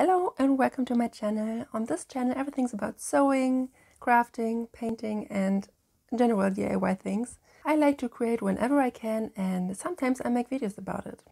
Hello and welcome to my channel. On this channel everything's about sewing, crafting, painting and general DIY things. I like to create whenever I can and sometimes I make videos about it.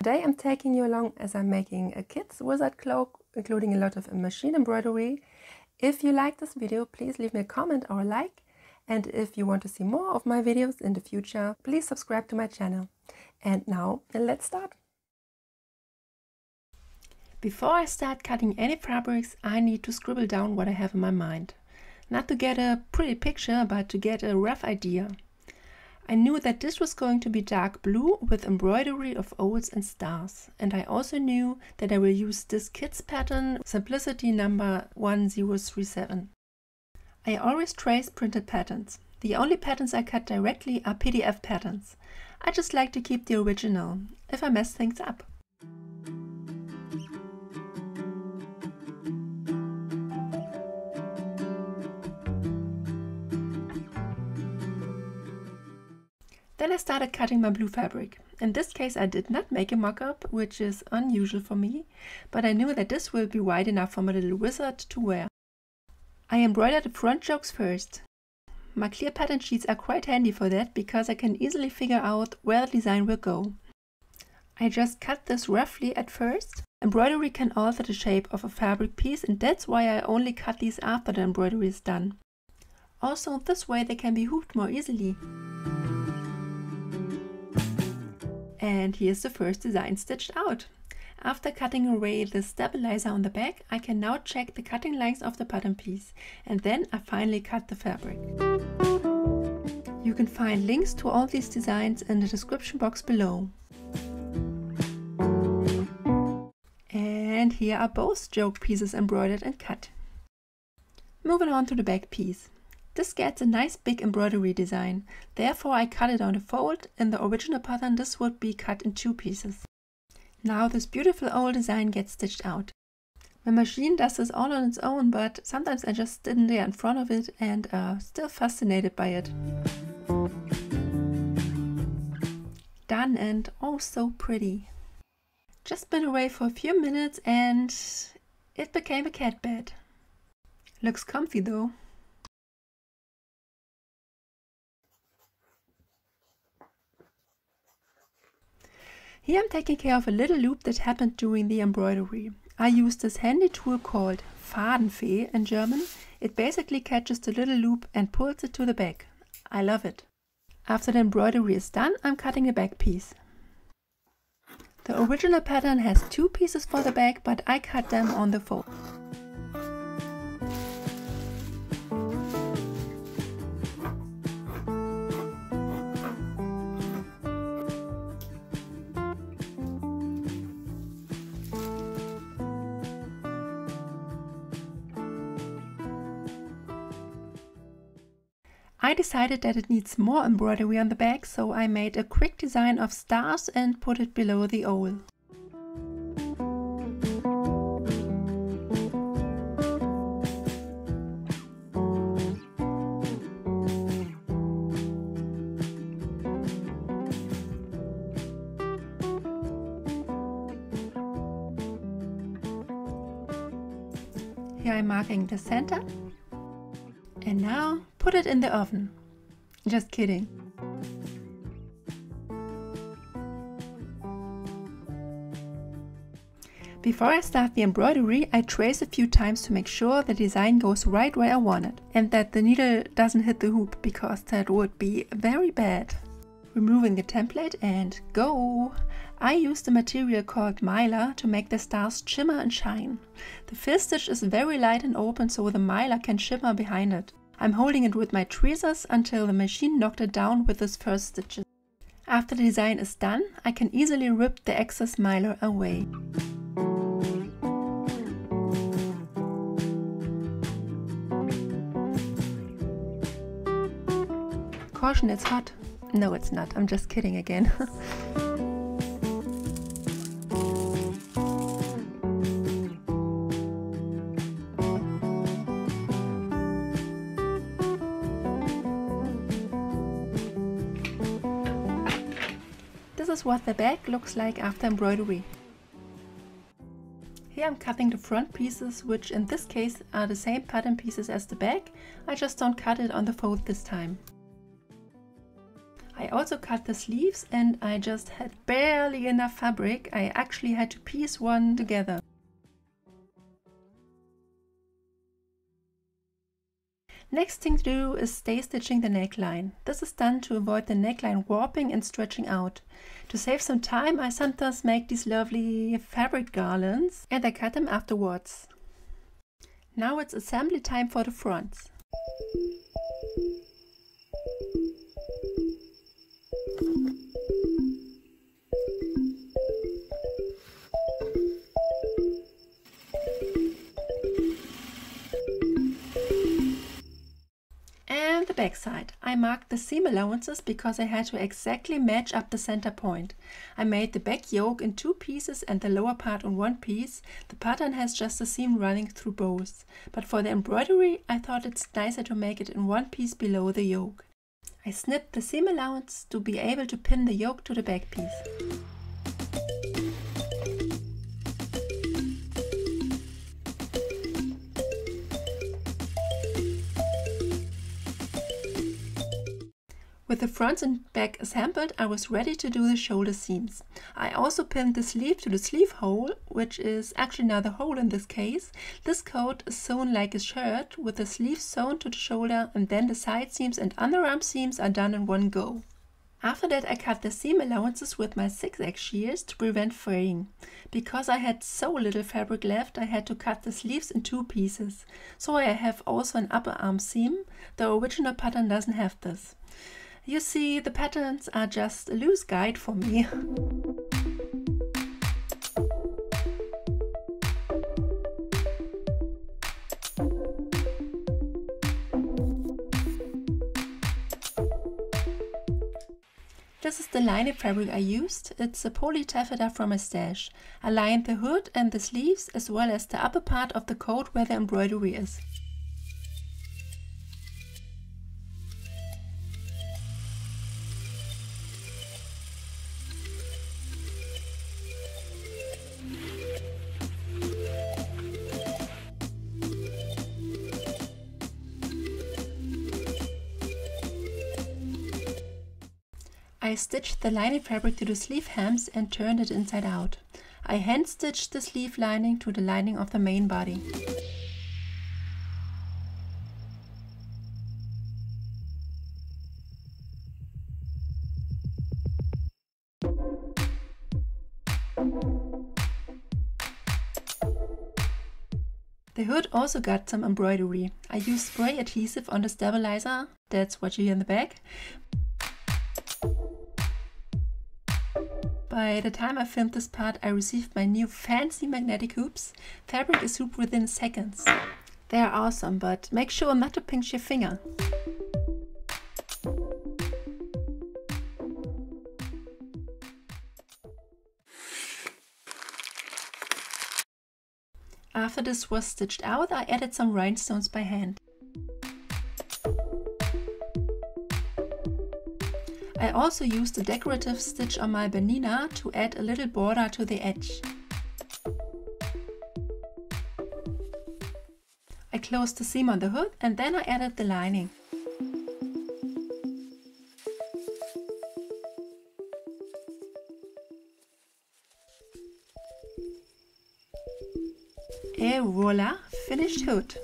Today I'm taking you along as I'm making a kid's wizard cloak, including a lot of machine embroidery. If you like this video, please leave me a comment or a like. And if you want to see more of my videos in the future, please subscribe to my channel. And now let's start. Before I start cutting any fabrics, I need to scribble down what I have in my mind. Not to get a pretty picture, but to get a rough idea. I knew that this was going to be dark blue with embroidery of owls and stars. And I also knew that I will use this kids pattern, Simplicity number 1037. I always trace printed patterns. The only patterns I cut directly are PDF patterns. I just like to keep the original, if I mess things up. Then I started cutting my blue fabric. In this case I did not make a mock-up, which is unusual for me, but I knew that this will be wide enough for my little wizard to wear. I embroidered the front jokes first. My clear pattern sheets are quite handy for that because I can easily figure out where the design will go. I just cut this roughly at first. Embroidery can alter the shape of a fabric piece and that's why I only cut these after the embroidery is done. Also this way they can be hooped more easily. And here's the first design stitched out. After cutting away the stabilizer on the back, I can now check the cutting length of the bottom piece. And then I finally cut the fabric. You can find links to all these designs in the description box below. And here are both joke pieces embroidered and cut. Moving on to the back piece. This gets a nice big embroidery design, therefore I cut it on a fold. In the original pattern this would be cut in two pieces. Now this beautiful owl design gets stitched out. My machine does this all on its own, but sometimes I just stand there in front of it and are still fascinated by it. Done and oh so pretty. Just been away for a few minutes and it became a cat bed. Looks comfy though. Here I'm taking care of a little loop that happened during the embroidery. I use this handy tool called Fadenfee in German. It basically catches the little loop and pulls it to the back. I love it. After the embroidery is done, I'm cutting a back piece. The original pattern has two pieces for the back, but I cut them on the fold. I decided that it needs more embroidery on the back, so I made a quick design of stars and put it below the owl. Here I'm marking the center. And now put it in the oven. Just kidding. Before I start the embroidery, I trace a few times to make sure the design goes right where I want it and that the needle doesn't hit the hoop, because that would be very bad. Removing the template and go! I used a material called Mylar to make the stars shimmer and shine. The fill stitch is very light and open, so the Mylar can shimmer behind it. I'm holding it with my tweezers until the machine knocked it down with its first stitches. After the design is done, I can easily rip the excess Mylar away. Caution, it's hot. No, it's not. I'm just kidding again. This is what the bag looks like after embroidery. Here I'm cutting the front pieces, which in this case are the same pattern pieces as the back. I just don't cut it on the fold this time. I also cut the sleeves, and I just had barely enough fabric. I actually had to piece one together. Next thing to do is stay stitching the neckline. This is done to avoid the neckline warping and stretching out. To save some time, I sometimes make these lovely fabric garlands and I cut them afterwards. Now it's assembly time for the fronts. Backside. I marked the seam allowances because I had to exactly match up the center point. I made the back yoke in two pieces and the lower part on one piece. The pattern has just a seam running through both, but for the embroidery I thought it's nicer to make it in one piece below the yoke. I snipped the seam allowance to be able to pin the yoke to the back piece. With the front and back assembled, I was ready to do the shoulder seams. I also pinned the sleeve to the sleeve hole, which is actually not a hole in this case. This coat is sewn like a shirt, with the sleeve sewn to the shoulder, and then the side seams and underarm seams are done in one go. After that, I cut the seam allowances with my zigzag shears to prevent fraying. Because I had so little fabric left, I had to cut the sleeves in two pieces. So I have also an upper arm seam. The original pattern doesn't have this. You see, the patterns are just a loose guide for me. This is the lining fabric I used. It's a poly taffeta from my stash. I lined the hood and the sleeves as well as the upper part of the coat where the embroidery is. I stitched the lining fabric to the sleeve hems and turned it inside out. I hand stitched the sleeve lining to the lining of the main body. The hood also got some embroidery. I used spray adhesive on the stabilizer, that's what you hear in the back. By the time I filmed this part, I received my new fancy magnetic hoops. Fabric is hooped within seconds. They are awesome, but make sure not to pinch your finger. After this was stitched out, I added some rhinestones by hand. I also used a decorative stitch on my Bernina to add a little border to the edge. I closed the seam on the hood and then I added the lining. Et voila, finished hood!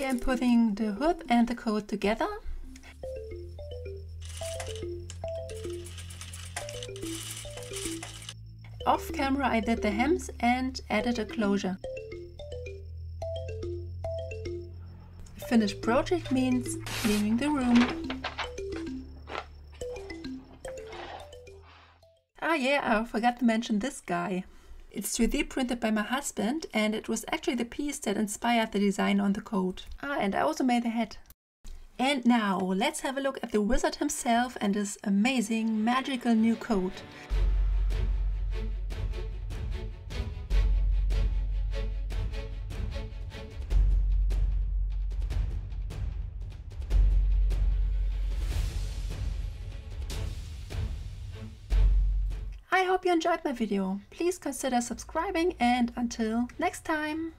I'm putting the hood and the coat together. Off camera I did the hems and added a closure. The finished project means cleaning the room. Ah yeah, I forgot to mention this guy. It's 3D printed by my husband, and it was actually the piece that inspired the design on the coat. And I also made a hat. And now let's have a look at the wizard himself and his amazing magical new coat. I hope you enjoyed my video. Please consider subscribing, and until next time.